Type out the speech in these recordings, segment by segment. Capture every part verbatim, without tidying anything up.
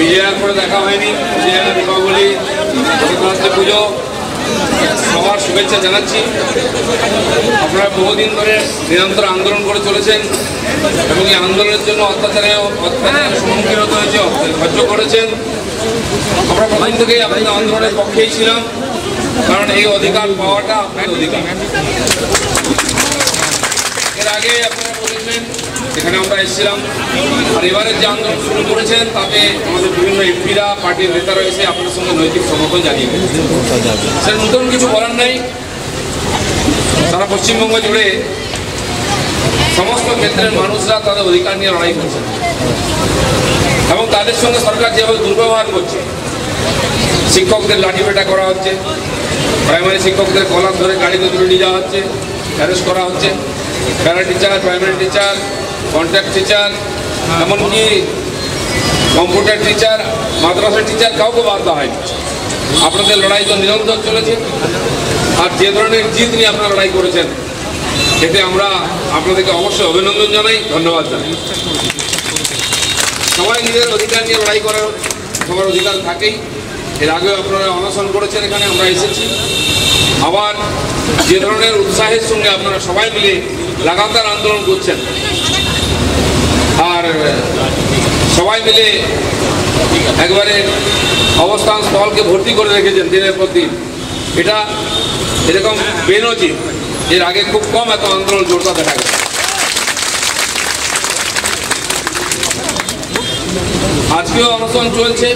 বিজয়ার করে দেখা হয়নি, বিজয়ার দীপাবলি জগন্নাথ পুজো সবার শুভেচ্ছা জানাচ্ছি। আপনারা বহুদিন ধরে নিরন্তর আন্দোলন করে চলেছেন এবং এই আন্দোলনের জন্য অত্যাচারে অত্যাচারের সম্মুখীন হয়েছে, সহ্য করেছেন। আমরা প্রথম থেকেই আপনাদের আন্দোলনের পক্ষেই ছিলাম, কারণ এই অধিকার পাওয়াটা আপনার অধিকার। এর আগে আপনারা বলেছিলেন এখানে আমরা এসেছিলাম, আর এবারের যে আন্দোলন শুরু করেছেন তাতে আমাদের বিভিন্ন এমপিরা পার্টির নেতারা এসে আপনাদের সঙ্গে নৈতিক সমর্থন জানিয়ে স্যার নতুন কিছু বলার নেই। সারা পশ্চিমবঙ্গ জুড়ে সমস্ত ক্ষেত্রের মানুষরা তাদের অধিকার নিয়ে লড়াই করছে এবং তাদের সঙ্গে সরকার যেভাবে দুর্ব্যবহার করছে, শিক্ষকদের লাঠিপেটা করা হচ্ছে, প্রাইমারি শিক্ষকদের কলার ধরে গাড়িতে তুলে নিয়ে যাওয়া হচ্ছে, অ্যারেস্ট করা হচ্ছে, para teacher, primary teacher, contract teacher, এমনকি কম্পিউটার টিচার, মাদ্রাসা টিচার কাউকে বাদ দেওয়া হয়নি। আপনাদের লড়াই তো নিরন্তর চলেছে, আর যে ধরনের জিত নিয়ে আপনারা লড়াই করেছেন এতে আমরা আপনাদেরকে অবশ্যই অভিনন্দন জানাই, ধন্যবাদ জানাই। সবাই নিজের অধিকার নিয়ে লড়াই করার সবার অধিকার থাকেই। এর আগেও আপনারা অনশন করেছেন, এখানে আমরা এসেছি। আবার যে ধরনের উৎসাহের সঙ্গে আপনারা সবাই মিলে লাগাতার আন্দোলন করছেন আর সবাই মিলে একবারে অবস্থান স্থলকে ভর্তি করে রেখেছেন দিনের পর দিন, এটা এরকম বেনজির। এর আগে খুব কম এত আন্দোলন জোরদার দেখা গেছে। আজকেও অনশন চলছে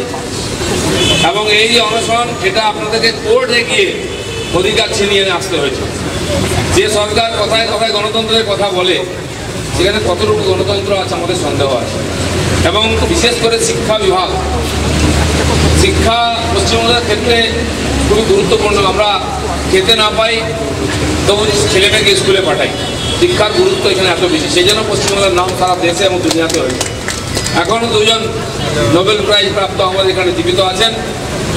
এবং এই যে অনশন এটা আপনাদেরকে কোর্ট এগিয়ে অধিকার ছিনিয়ে আসতে হয়েছে। যে সরকার কথায় কথায় গণতন্ত্রের কথা বলে, সেখানে কতটুকু গণতন্ত্র আছে আমাদের সন্দেহ আছে। এবং বিশেষ করে শিক্ষা বিভাগ, শিক্ষা পশ্চিমবঙ্গের ক্ষেত্রে খুবই গুরুত্বপূর্ণ। আমরা খেতে না পাই তবু ছেলেটাকে স্কুলে পাঠাই, শিক্ষার গুরুত্ব এখানে এত বেশি। সেই জন্য পশ্চিমবঙ্গের নাম সারা দেশে এবং দুনিয়াতে হয়েছে। এখনও দুজন নোবেল প্রাইজ প্রাপ্ত আমাদের এখানে জীবিত আছেন।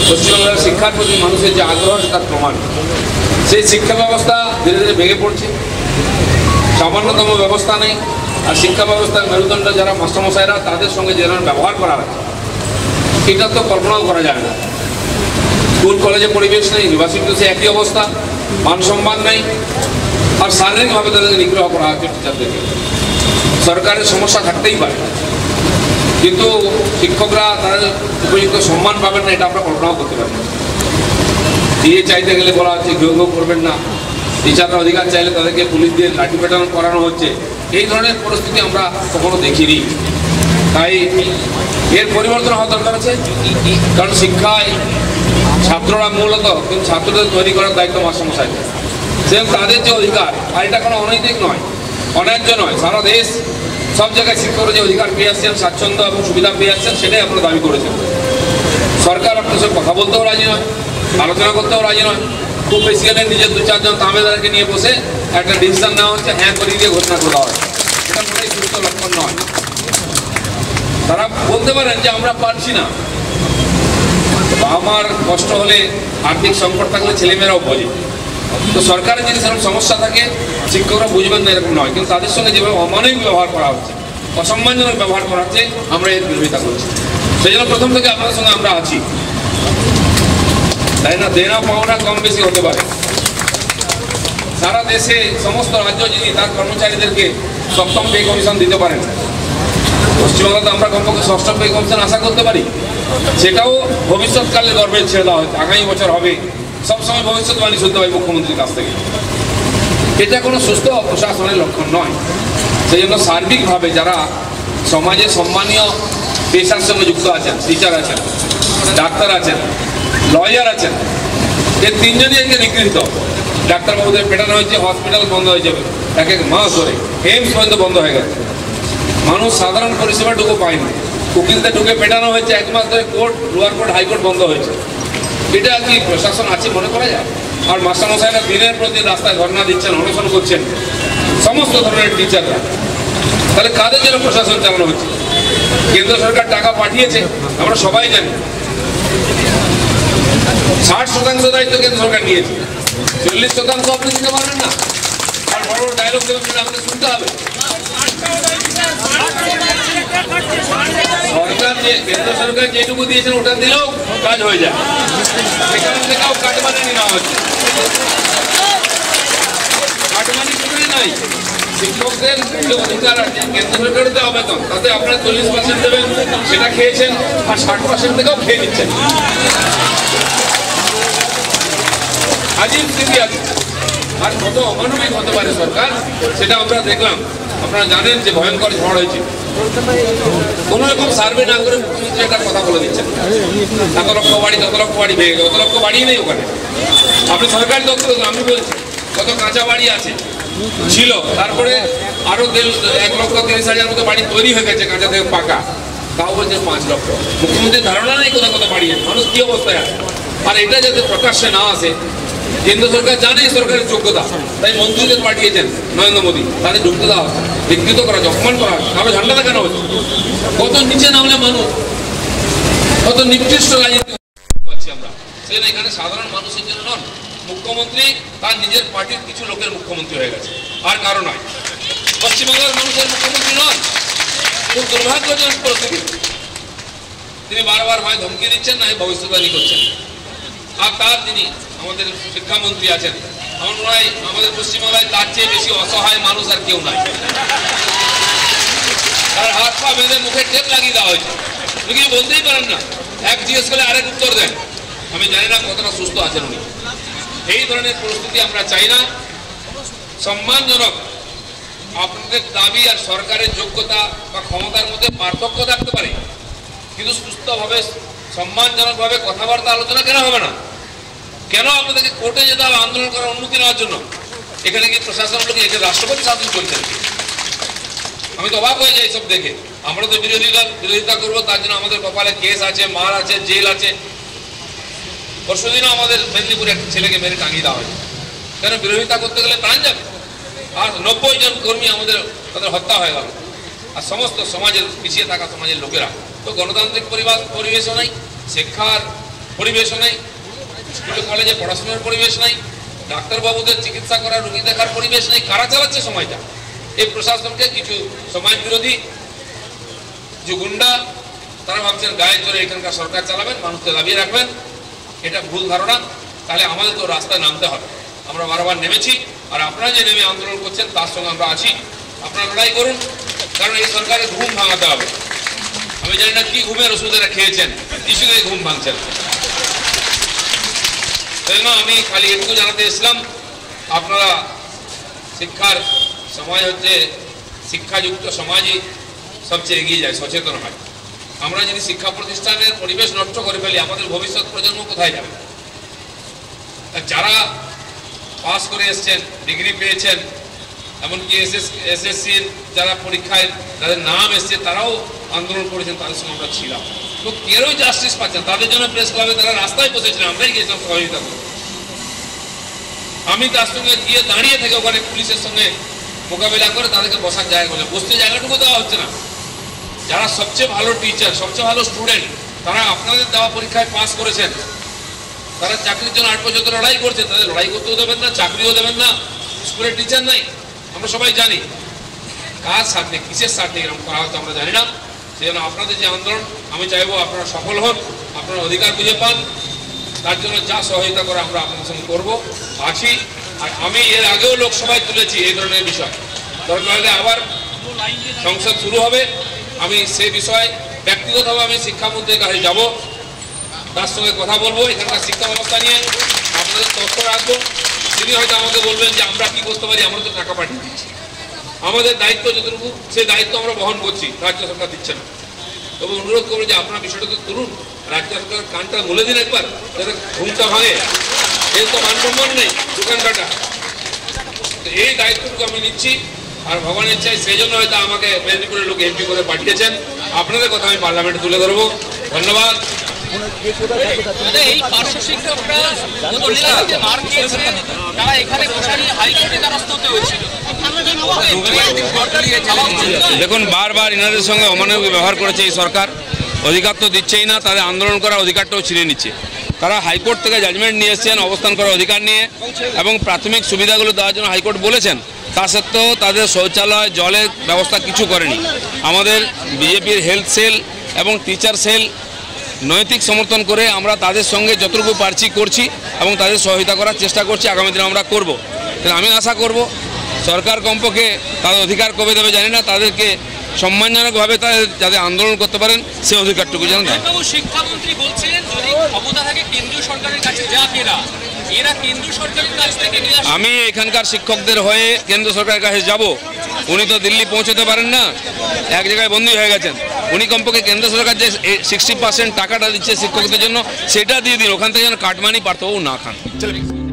পশ্চিমবাংলার শিক্ষার প্রতি মানুষের যে আগ্রহ তার প্রমাণ। সেই শিক্ষা ব্যবস্থা ধীরে ধীরে ভেঙে পড়ছে, সামান্যতম ব্যবস্থা নেই। আর শিক্ষা ব্যবস্থার মেরুদণ্ড যারা মাস্টারমশাইরা, তাদের সঙ্গে যে ব্যবহার করা হয় এটা তো কল্পনাও করা যায় না। স্কুল কলেজে পরিবেশ নেই, ইউনিভার্সিটিতে সে একই অবস্থা, মান সম্মান নেই, আর শারীরিকভাবে তাদেরকে নিগ্রহ করা হচ্ছে টিচারদেরকে। সরকারের সমস্যা থাকতেই পারে, কিন্তু শিক্ষকরা তাদের উপযুক্ত সম্মান পাবেন না এটা আমরা কল্পনাও করতে পারি না। দিয়ে চাইতে গেলে বলা হচ্ছে ঘেউ ঘেউ করবেন না, টিচাররা অধিকার চাইলে তাদেরকে পুলিশ দিয়ে লাঠি পেটানো করানো হচ্ছে। এই ধরনের পরিস্থিতি আমরা কখনো দেখিনি। তাই এর পরিবর্তন হওয়া দরকার আছে, কারণ শিক্ষায় ছাত্ররা মূলত, কিন্তু ছাত্রদের তৈরি করার দায়িত্ব মাস্টারমশাই। সেরকম তাদের যে অধিকার, আর এটা কোনো অনৈতিক নয়, অন্যায্য নয়। সারা দেশ সব জায়গায় শিক্ষকরা যে অধিকার পেয়ে আসছেন, স্বাচ্ছন্দ্য এবং সুবিধা পেয়ে আসছেন, সেটাই আপনারা দাবি করেছেন। সরকার আপনার সঙ্গে কথা বলতেও রাজি নয়, আলোচনা করতেও রাজি নয়। খুব বেশি গেলে নিজের দু চারজন তামেদারকে নিয়ে বসে একটা ডিসিশন নেওয়া হচ্ছে, হ্যাঁ করিয়ে দিয়ে ঘোষণা করা হয়। এটা মোটেই সুস্থ লক্ষণ নয়। তারা বলতে পারেন যে আমরা পারছি না, আমার কষ্ট হলে, আর্থিক সংকট থাকলে ছেলেমেয়েরাও বোঝে। তো সরকারের যদি সেরকম সমস্যা থাকে শিক্ষকরা বুঝবেন না এরকম নয়, কিন্তু তাদের সঙ্গে যেভাবে অমানবিক ব্যবহার করা হচ্ছে, অসম্মানজনক ব্যবহার করা হচ্ছে, আমরা এর বিরোধিতা করছি। সেই জন্য প্রথম থেকে আপনাদের সঙ্গে আমরা আছি, তাই না? দেনা পাওনা কম বেশি হতে পারে। সারা দেশে সমস্ত রাজ্য যদি তার কর্মচারীদেরকে সপ্তম পে কমিশন দিতে পারেন, পশ্চিমবঙ্গে আমরা কমপক্ষে ষষ্ঠ পে কমিশন আশা করতে পারি। সেটাও ভবিষ্যৎকালে গর্বের ছেড়ে দেওয়া হচ্ছে, আগামী বছর হবে। সবসময় ভবিষ্যৎবাণী শুনতে হয় মুখ্যমন্ত্রীর কাছ থেকে। এটা কোনো সুস্থ প্রশাসনের লক্ষণ নয়। সেই জন্য সার্বিকভাবে যারা সমাজে সম্মানীয় পেশার সঙ্গে যুক্ত আছেন, টিচার আছেন, ডাক্তার আছেন, লয়ার আছেন, এর তিনজনই একে নিগৃহীত। ডাক্তারবাবুদের পেটানো হয়েছে, হসপিটাল বন্ধ হয়ে যাবে এক এক মাস ধরে, এইমস পর্যন্ত বন্ধ হয়ে গেছে। মানুষ সাধারণ পরিষেবাটুকু পায়নি, উকিলদের ঢুকে পেটানো হয়েছে এক মাস ধরে, কোর্ট, লোয়ার কোর্ট, হাইকোর্ট বন্ধ হয়েছে। এটা আর কি প্রশাসন আছে মনে করা যায়? আর মাস্টারমশাইরা দিনের প্রতি রাস্তায় ধর্ণা দিচ্ছেন, অনশন করছেন সমস্ত ধরনের টিচাররা। তাহলে কাদের জন্য প্রশাসন চালানো হচ্ছে? কেন্দ্র সরকার টাকা পাঠিয়েছে, আমরা সবাই জানি। ষাট শতাংশ দায়িত্ব কেন্দ্র সরকার নিয়েছে, চল্লিশ শতাংশ আপনি দিতে পারবেন না। আর বড় বড় ডায়লগ দেবেন সেটা আপনাকে শুনতে হবে। সরকার केंद्र सरकार जेटुकू दिए ओटा दिल क्या हो जाए काटमानी ना काटमानी से नहीं शिक्षक अधिकार आज केंद्र सरकार तो आवेदन तक अपना चल्लिस पार्सेंट देवें से खेल और साठ पार्सेंट थे खेल दीचन आजीब स्थिति आज और कत अमानविक होते पारे सरकार से देखलाम अपना जानें जो भयंकर झड़ हो सार्वे ना कर मुख्यमंत्री एक कथा बोले दीचन कत लक्ष बाड़ी कत लक्ष बाड़ी भेगे कत लक्ष बाड़ी नहीं अपनी सरकारी दफ्तर हमें कत काँचा बाड़ी आ ছিল তারপরে আরো এক লক্ষ তিরিশ হাজার মতো বাড়ি তৈরি হয়ে গেছে কাঁচা থেকে পাকা তাও বলছে পাঁচ লক্ষ মুখ্যমন্ত্রীর ধারণা নেই কোথাও কোথাও বাড়ি আছে মানুষ কি অবস্থায় আছে আর এটা যাতে প্রকাশ্যে না আসে কেন্দ্র সরকার জানে সরকারের যোগ্যতা তাই মন্ত্রীদের পাঠিয়েছেন নরেন্দ্র মোদী তাদের ঢুকতে দেওয়া হচ্ছে বিকৃত করা অপমান করা তাহলে ঝান্ডা দেখানো হচ্ছে কত নিচে নামলে মানুষ কত নিকৃষ্ট রাজনীতি পাচ্ছি আমরা সেজন্য এখানে সাধারণ মানুষের জন্য নন मुख्यमंत्री निजे पार्टी किछु लोकेर मुख्यमंत्री हो गए और कारण नय पश्चिम बंगाल मानुषेर मुख्यमंत्री नन खूब दुर्भाग्यजनक परिस्थिति बार बार भाई धमकी दिच्छेन ना भविष्यवाणी करछेन और तार तिनि आमादेर शिक्षामंत्री आछेन आमार मने হয় आमादेर पश्चिम बांगलाय तार चेये बेशी असहाय मानुष आर केउ नाय तार हाथ पा बेधे मुखे टेप लागिये देওয়া হয়েছে উনি কি বলতেই পারেন না এক জিজ্ঞেস করলে আরেক উত্তর দেন আমি জানি না কতটা সুস্থ আছেন উনি এই ধরনের পরিস্থিতি আমরা চাই না সম্মানজনক আপনাদের দাবি আর সরকারের যোগ্যতা বা ক্ষমতার মধ্যে পার্থক্য থাকতে পারে কিন্তু সুস্থভাবে সম্মানজনকভাবে কথাবার্তা আলোচনা কেন হবে না কেন আপনাদেরকে কোর্টে যেতে হবে আন্দোলন করার অনুমতি নেওয়ার জন্য এখানে কি প্রশাসন লোকে এখানে রাষ্ট্রপতি শাসন করছেন আমি তো অবাক হয়ে যাই সব দেখে আমরা তো বিরোধীরা বিরোধিতা করব তার জন্য আমাদের কপালে কেস আছে মার আছে জেল আছে परशुदिनों मेदिनीपुर एक ऐले के मेरे टांगी देवा क्या बिरोधिता करते गले प्राण जाए और नब्बे जन कर्मी तरह हत्या हो गल और समस्त समाज पिछले थका समाज लोकेरा तो गणतांत्रिक परिवेश नहीं शिक्षार परिवेश नहीं स्कूल कलेजे पढ़ाशोनार परिवेश नहीं डाक्तर बाबूदेर चिकित्सा करा रोगी देखार परिवेश नहीं कारा चालाच्छे समयटा ए प्रशासन के किछु समाज बिरोधी जो गुंडा तारा भाबछेन गाये जोरे एखानकार सरकार चालाबेन मानुषके लाभिये राखबेन এটা ভুল ধারণা তাহলে আমাদের তো রাস্তায় নামতে হবে আমরা বারবার নেমেছি আর আপনারা যে নেমে আন্দোলন করছেন তার সঙ্গে আমরা আছি আপনারা লড়াই করুন কারণ এই সরকারের ঘুম ভাঙাতে হবে আমি জানি না কি ঘুমের ওষুধেরা খেয়েছেন কিছুতেই ঘুম ভাঙছেন তাই না আমি খালি একটু জানাতে এসলাম আপনারা শিক্ষার সময় হচ্ছে শিক্ষাযুক্ত সমাজই সবচেয়ে এগিয়ে যায় সচেতন হয় আমরা যদি শিক্ষা প্রতিষ্ঠানের পরিবেশ নষ্ট করে ফেলি আমাদের ভবিষ্যৎ প্রজন্ম কোথায় যাবে যারা পাস করে এসেছেন ডিগ্রি পেয়েছেন এমনকি এসএসসি যারা পরীক্ষায় যাদের নাম এসেছে তারাও আন্দোলন করেছেন তাদের সঙ্গে আমরা ছিলাম তো কেউই জাস্টিস পাচ্ছেন তাদের জন্য প্রেস ক্লাবে তারা রাস্তায় বসেছিলেন আমরাই গিয়েছিলাম সহযোগিতা করতে আমি তার সঙ্গে গিয়ে দাঁড়িয়ে থেকে ওখানে পুলিশের সঙ্গে মোকাবিলা করে তাদেরকে বসার জায়গা করলে বসতে জায়গাটুকু দেওয়া হচ্ছে না যারা সবচেয়ে ভালো টিচার সবচেয়ে ভালো স্টুডেন্ট তারা আপনাদের দেওয়া পরীক্ষায় পাস করেছেন তারা চাকরির জন্য আট বছর ধরে লড়াই করছে তাদের লড়াই করতেও দেবেন না চাকরিও দেবেন না স্কুলের টিচার নাই আমরা সবাই জানি কার সাথে কিসের সাথে এরকম করা হতো আমরা জানি না সেজন্য আপনাদের যে আন্দোলন আমি চাইবো আপনারা সফল হন আপনারা অধিকার খুঁজে পান তার জন্য যা সহায়তা করে আমরা আপনাদের সঙ্গে করবো আছি আর আমি এর আগেও লোকসভায় তুলেছি এই ধরনের বিষয় দরকার হলে আবার সংসদ শুরু হবে আমি সেই বিষয়ে ব্যক্তিগতভাবে আমি শিক্ষামন্ত্রীর কাছে যাব তার সঙ্গে কথা বলবো এখানকার শিক্ষা ব্যবস্থা নিয়ে আপনাদের তথ্য রাখবো তিনি হয়তো আমাকে বলবেন যে আমরা কি করতে পারি আমরা তো টাকা পাঠিয়ে দিচ্ছি আমাদের দায়িত্ব যতটুকু সেই দায়িত্ব আমরা বহন করছি রাজ্য সরকার দিচ্ছে না তবে অনুরোধ করবো যে আপনার বিষয়টাকে তুলুন রাজ্য সরকারের কানটা বলে দিন একবার যাতে ঘুমটা ভাঙে এর তো মানসম্মান নেই দোকান কাটা এই দায়িত্বটুকু আমি নিচ্ছি আর ভগবানের ইচ্ছায় সেই জন্য হয়তো আমাকে মেদিনীপুরের লোক এমপি করে পাঠিয়েছেন আপনাদের কথা আমি পার্লামেন্টে তুলে ধরবো ধন্যবাদ দেখুন বারবার এনাদের সঙ্গে অমানবিক ব্যবহার করেছে এই সরকার অধিকার তো দিচ্ছেই না তাদের আন্দোলন করার অধিকারটাও ছিনিয়ে নিচ্ছে তারা হাইকোর্ট থেকে জাজমেন্ট নিয়ে এসেছেন অবস্থান করার অধিকার নিয়ে এবং প্রাথমিক সুবিধাগুলো দেওয়ার জন্য হাইকোর্ট বলেছেন তা সত্ত্বেও তাদের শৌচালয় জলের ব্যবস্থা কিছু করেনি আমাদের বিজেপির হেলথ সেল এবং টিচার সেল নৈতিক সমর্থন করে আমরা তাদের সঙ্গে যতটুকু পারছি করছি এবং তাদের সহায়তা করার চেষ্টা করছি। আগামী দিনে আমরা করব। তাহলে আমি আশা করব সরকার কমপক্ষে তাদের অধিকার কবে দেবে জানি না, তাদেরকে সম্মানজনকভাবে তাদের যাতে আন্দোলন করতে পারেন সে অধিকারটুকু জানেন। শিক্ষামন্ত্রী বলছেন যদি ক্ষমতা থাকে কেন্দ্রীয় সরকারের কাছে যা পেরা এরা কেন্দ্রীয় সরকারের কাছ থেকে নিয়ে আসে। আমি এখানকার শিক্ষকদের হয়ে কেন্দ্র সরকারের কাছে যাব। উনি তো দিল্লি পৌঁছতে পারেন না, এক জায়গায় বন্দী হয়ে গেছেন। উনি কমপক্ষে কেন্দ্র সরকার যে সিক্সটি পার্সেন্ট টাকাটা দিচ্ছে শিক্ষকদের জন্য সেটা দিয়ে দিন, ওখান থেকে যেন কাটমানি পার্থও না খান।